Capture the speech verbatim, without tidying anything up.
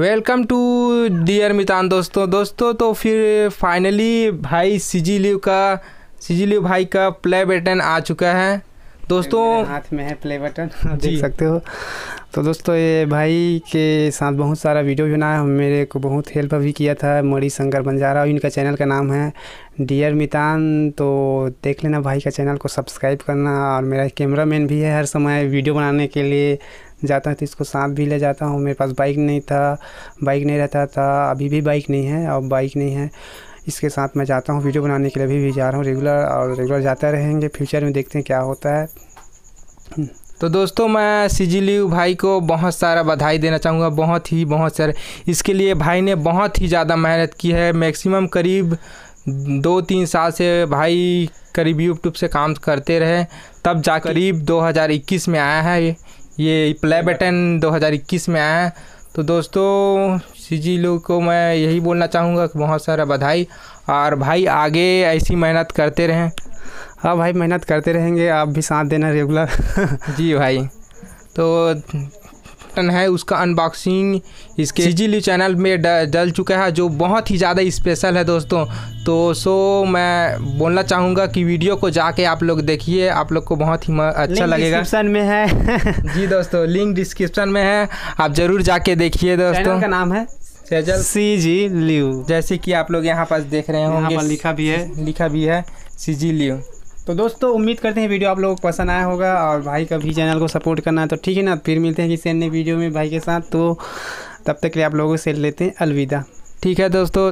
Welcome to dear मितान दोस्तों दोस्तों तो फिर फाइनली भाई सीजी लिव का सीजी लिव भाई का प्ले बटन आ चुका है दोस्तों। हाथ में है प्ले बटन, देख सकते हो। तो दोस्तों ये भाई के साथ बहुत सारा वीडियो बनाया है, मेरे को बहुत हेल्प भी किया था मनीष शंकर बंजारा। इनका चैनल का नाम है डियर मितान, तो देख लेना भाई का चैनल को सब्सक्राइब करना। और मेरा कैमरा मैन भी है, हर समय वीडियो बनाने के लिए जाता है तो इसको साथ भी ले जाता हूँ। मेरे पास बाइक नहीं था, बाइक नहीं रहता था, अभी भी बाइक नहीं है, और बाइक नहीं है इसके साथ मैं जाता हूँ वीडियो बनाने के लिए। अभी भी जा रहा हूँ रेगुलर, और रेगुलर जाता रहेंगे, फ्यूचर में देखते हैं क्या होता है। तो दोस्तों मैं सीजी लिव भाई को बहुत सारा बधाई देना चाहूँगा, बहुत ही बहुत सारे। इसके लिए भाई ने बहुत ही ज़्यादा मेहनत की है, मैक्सिमम करीब दो तीन साल से भाई करीब यूट्यूब से काम करते रहे, तब जा करीब दो हज़ार इक्कीस में आया है ये ये प्ले बटन दो हज़ार इक्कीस में आया है। तो दोस्तों सीजी लिव को मैं यही बोलना चाहूँगा कि बहुत सारा बधाई, और भाई आगे ऐसी मेहनत करते रहें। हाँ भाई मेहनत करते रहेंगे, आप भी साथ देना रेगुलर। जी भाई, तो बटन है उसका अनबॉक्सिंग इसके सीजी लिव चैनल में डल चुका है, जो बहुत ही ज़्यादा स्पेशल है दोस्तों। तो सो मैं बोलना चाहूँगा कि वीडियो को जाके आप लोग देखिए, आप लोग को बहुत ही अच्छा लगेगा। डिस्क्रिप्शन में है जी दोस्तों, लिंक डिस्क्रिप्शन में है, आप ज़रूर जाके देखिए दोस्तों। चैनल का नाम है सीजी लिव, जैसे कि आप लोग यहाँ पास देख रहे होंगे, यहाँ पर लिखा भी है, लिखा भी है सीजी लिव। तो दोस्तों उम्मीद करते हैं वीडियो आप लोगों को पसंद आया होगा, और भाई का भी चैनल को सपोर्ट करना है। तो ठीक है ना, फिर मिलते हैं किसी अन्य वीडियो में भाई के साथ। तो तब तक के लिए आप लोगों से लेते हैं अलविदा। ठीक है दोस्तों।